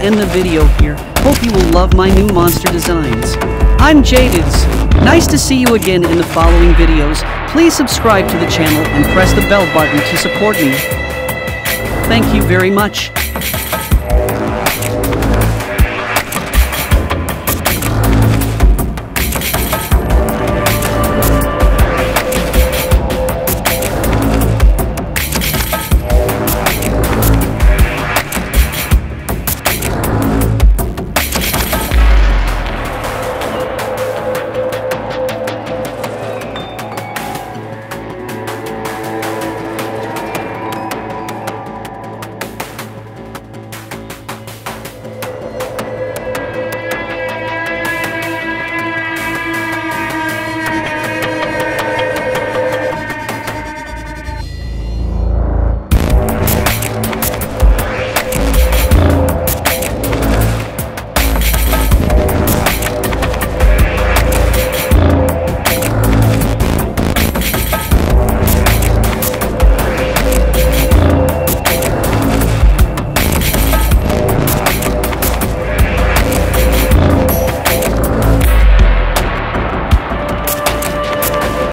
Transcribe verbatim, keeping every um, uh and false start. end the video here. Hope you will love my new monster designs. I'm Jadeds. Nice to see you again in the following videos. Please subscribe to the channel and press the bell button to support me. Thank you very much.